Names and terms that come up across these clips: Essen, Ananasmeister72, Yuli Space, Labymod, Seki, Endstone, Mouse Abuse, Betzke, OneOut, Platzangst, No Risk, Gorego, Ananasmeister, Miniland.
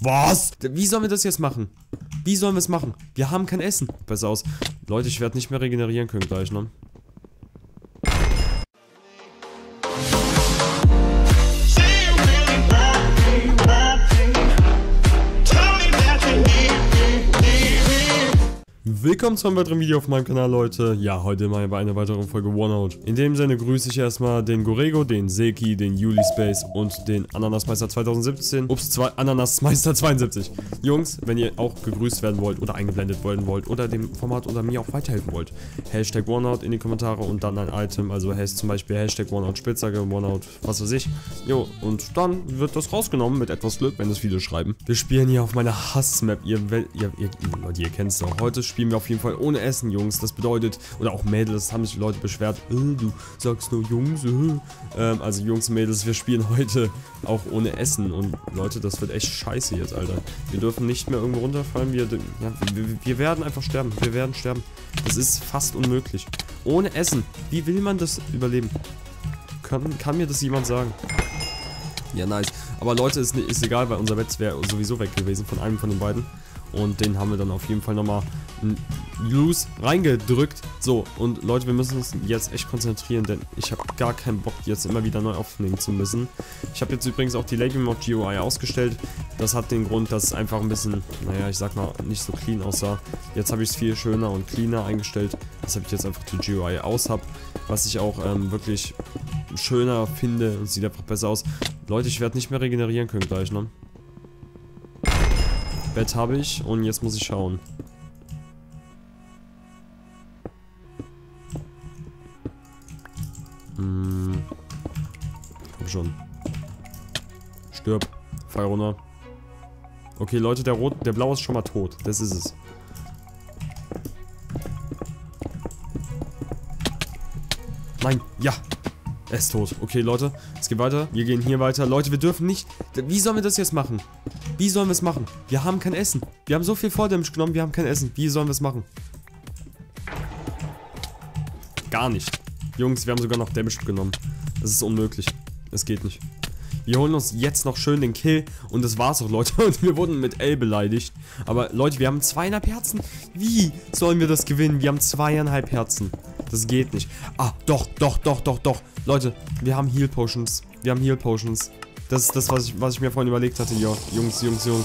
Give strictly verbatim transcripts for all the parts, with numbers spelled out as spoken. Was? Wie sollen wir das jetzt machen? Wie sollen wir es machen? Wir haben kein Essen. Pass auf. Leute, ich werde nicht mehr regenerieren können gleich, ne? Willkommen zu einem weiteren Video auf meinem Kanal, Leute. Ja, heute mal bei einer weiteren Folge OneOut. In dem Sinne grüße ich erstmal den Gorego, den Seki, den Yuli Space und den Ananasmeister zwanzig siebzehn. Ups, zwei Ananasmeister zweiundsiebzig. Jungs, wenn ihr auch gegrüßt werden wollt oder eingeblendet werden wollt oder dem Format oder mir auch weiterhelfen wollt, Hashtag OneOut in die Kommentare und dann ein Item, also zum Beispiel Hashtag OneOut Spitzhacke, OneOut, was weiß ich. Jo, und dann wird das rausgenommen mit etwas Glück, wenn es viele schreiben. Wir spielen hier auf meiner Hassmap. Ihr, ihr, ihr, Leute, ihr kennt es doch. Heute spielen wir auf jeden Fall ohne Essen, Jungs. Das bedeutet, oder auch Mädels, das haben sich Leute beschwert. Äh, du sagst nur Jungs. Äh. Ähm, also Jungs, Mädels, wir spielen heute auch ohne Essen. Und Leute, das wird echt scheiße jetzt, Alter. Wir dürfen nicht mehr irgendwo runterfallen. Wir, ja, wir, wir werden einfach sterben. Wir werden sterben. Das ist fast unmöglich. Ohne Essen. Wie will man das überleben? Kann, kann mir das jemand sagen? Ja, nice. Aber Leute, ist, ist egal, weil unser Bett wäre sowieso weg gewesen von einem von den beiden. Und den haben wir dann auf jeden Fall nochmal loose reingedrückt. So, und Leute, wir müssen uns jetzt echt konzentrieren, denn ich habe gar keinen Bock, jetzt immer wieder neu aufnehmen zu müssen. Ich habe jetzt übrigens auch die Label Mod G U I ausgestellt. Das hat den Grund, dass es einfach ein bisschen, naja, ich sag mal, nicht so clean aussah. Jetzt habe ich es viel schöner und cleaner eingestellt. Das habe ich jetzt einfach zu G U I aus hab, was ich auch ähm, wirklich schöner finde und sieht einfach besser aus. Leute, ich werde nicht mehr regenerieren können gleich, ne? Bett habe ich und jetzt muss ich schauen. Hm. Komm schon. Stirb. Fall runter. Okay, Leute, der rot, der blaue ist schon mal tot. Das ist es. Nein, ja. Er ist tot. Okay, Leute, es geht weiter. Wir gehen hier weiter. Leute, wir dürfen nicht... Wie sollen wir das jetzt machen? Wie sollen wir es machen? Wir haben kein Essen. Wir haben so viel Volldamage genommen, wir haben kein Essen. Wie sollen wir es machen? Gar nicht. Jungs, wir haben sogar noch Damage genommen. Das ist unmöglich. Es geht nicht. Wir holen uns jetzt noch schön den Kill. Und das war's auch, Leute. Und wir wurden mit L beleidigt. Aber, Leute, wir haben zweieinhalb Herzen. Wie sollen wir das gewinnen? Wir haben zweieinhalb Herzen. Das geht nicht. Ah, doch, doch, doch, doch, doch. Leute, wir haben Heal Potions. Wir haben Heal Potions. Das ist das, was ich, was ich mir vorhin überlegt hatte. Ja, Jungs, Jungs, Jungs.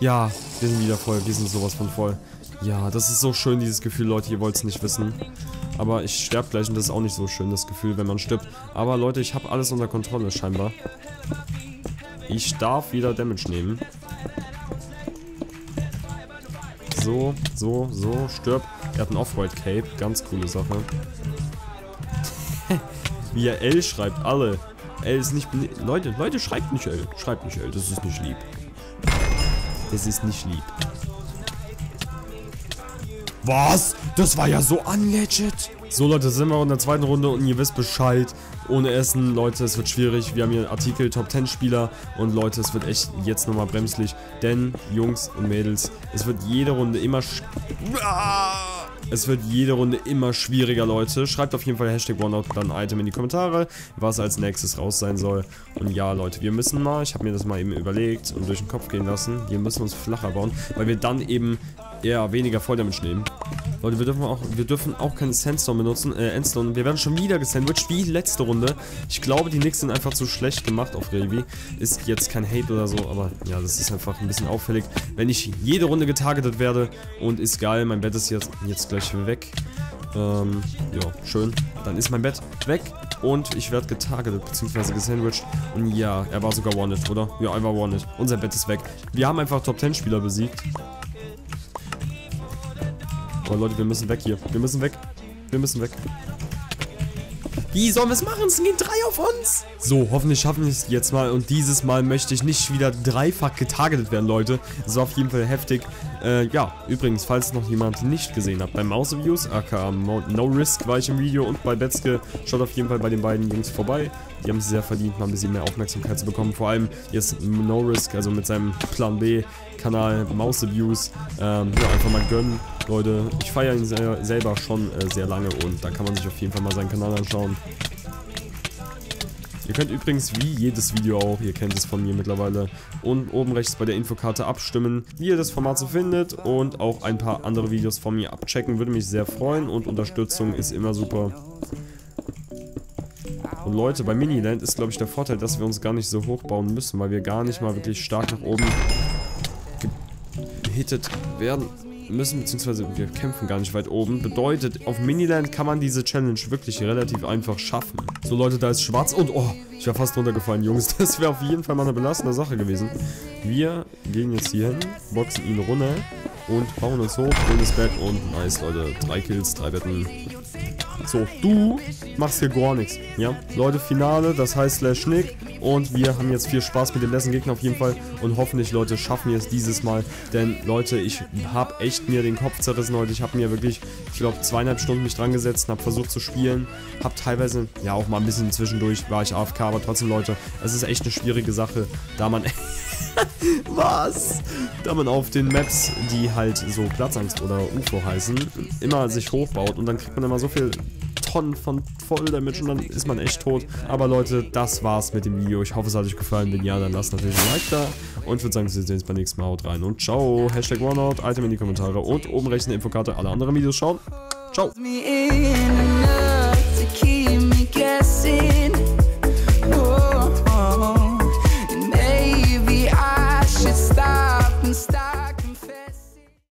Ja, wir sind wieder voll. Wir sind sowas von voll. Ja, das ist so schön, dieses Gefühl, Leute. Ihr wollt es nicht wissen. Aber ich sterbe gleich und das ist auch nicht so schön, das Gefühl, wenn man stirbt. Aber Leute, ich habe alles unter Kontrolle, scheinbar. Ich darf wieder Damage nehmen. So, so, so, stirb. Er hat ein Off-White-Cape. Ganz coole Sache. Wie er L schreibt, alle. L ist nicht... Leute, Leute, schreibt nicht L. Schreibt nicht L, das ist nicht lieb. Das ist nicht lieb. Was? Das war ja so unlegit. So, Leute, sind wir in der zweiten Runde und ihr wisst Bescheid. Ohne Essen, Leute, es wird schwierig. Wir haben hier einen Artikel, Top zehn Spieler. Und Leute, es wird echt jetzt nochmal bremslich. Denn, Jungs und Mädels, es wird jede Runde immer... Es wird jede Runde immer schwieriger, Leute. Schreibt auf jeden Fall Hashtag OneOut dann ein Item in die Kommentare, was als nächstes raus sein soll. Und ja, Leute, wir müssen mal, ich habe mir das mal eben überlegt und durch den Kopf gehen lassen, wir müssen uns flacher bauen, weil wir dann eben eher weniger Volldamage nehmen. Leute, wir dürfen auch, wir dürfen auch keine Sandstorm benutzen, äh, Endstone. Wir werden schon wieder gesandwiched, wie letzte Runde. Ich glaube, die Knicks sind einfach zu schlecht gemacht auf Revi. Ist jetzt kein Hate oder so, aber ja, das ist einfach ein bisschen auffällig, wenn ich jede Runde getargetet werde. Und ist geil, mein Bett ist jetzt, jetzt gleich weg. Ähm, ja, schön. Dann ist mein Bett weg und ich werde getargetet, beziehungsweise gesandwiched. Und ja, er war sogar wanted, oder? Ja, er war wanted. Unser Bett ist weg. Wir haben einfach Top zehn Spieler besiegt. Oh, Leute, wir müssen weg hier. Wir müssen weg. Wir müssen weg. Wie sollen wir es machen? Es gehen drei auf uns. So, hoffentlich schaffen wir es jetzt mal. Und dieses Mal möchte ich nicht wieder dreifach getargetet werden, Leute. Das war auf jeden Fall heftig. Äh, ja, übrigens, falls noch jemand nicht gesehen hat, bei Mouse Abuse, aka No Risk, war ich im Video und bei Betzke. Schaut auf jeden Fall bei den beiden Jungs vorbei. Die haben es sehr verdient, mal ein bisschen mehr Aufmerksamkeit zu bekommen. Vor allem jetzt No Risk, also mit seinem Plan B Kanal Mouse Abuse. Ähm, ja, einfach mal gönnen. Leute, ich feiere ihn sehr, selber schon äh, sehr lange und da kann man sich auf jeden Fall mal seinen Kanal anschauen. Ihr könnt übrigens, wie jedes Video auch, ihr kennt es von mir mittlerweile, und oben rechts bei der Infokarte abstimmen, wie ihr das Format so findet, und auch ein paar andere Videos von mir abchecken, würde mich sehr freuen, und Unterstützung ist immer super. Und Leute, bei Miniland ist, glaube ich, der Vorteil, dass wir uns gar nicht so hoch bauen müssen, weil wir gar nicht mal wirklich stark nach oben gehittet werden müssen, beziehungsweise wir kämpfen gar nicht weit oben. Bedeutet, auf Miniland kann man diese Challenge wirklich relativ einfach schaffen. So, Leute, da ist schwarz und oh, ich war fast runtergefallen, Jungs. Das wäre auf jeden Fall mal eine belastende Sache gewesen. Wir gehen jetzt hier hin, boxen ihn runter und bauen uns hoch, grünes Bett und nice, Leute. Drei Kills, drei Betten. So, du machst hier gar nichts, ja? Leute, Finale, das heißt Slash Nick. Und wir haben jetzt viel Spaß mit dem letzten Gegner auf jeden Fall. Und hoffentlich, Leute, schaffen wir es dieses Mal. Denn, Leute, ich habe echt mir den Kopf zerrissen heute. Ich habe mir wirklich, ich glaube, zweieinhalb Stunden mich dran gesetzt und habe versucht zu spielen. Habe teilweise, ja, auch mal ein bisschen zwischendurch war ich A F K. Aber trotzdem, Leute, es ist echt eine schwierige Sache, da man... Was? Da man auf den Maps, die halt so Platzangst oder U F O heißen, immer sich hochbaut und dann kriegt man immer so viel Tonnen von Volldamage und dann ist man echt tot. Aber Leute, das war's mit dem Video. Ich hoffe, es hat euch gefallen. Wenn ja, dann lasst natürlich ein Like da. Und ich würde sagen, wir sehen uns beim nächsten Mal. Haut rein und ciao. Hashtag OneOut, Item in die Kommentare und oben rechts eine Infokarte. Alle anderen Videos schauen. Ciao.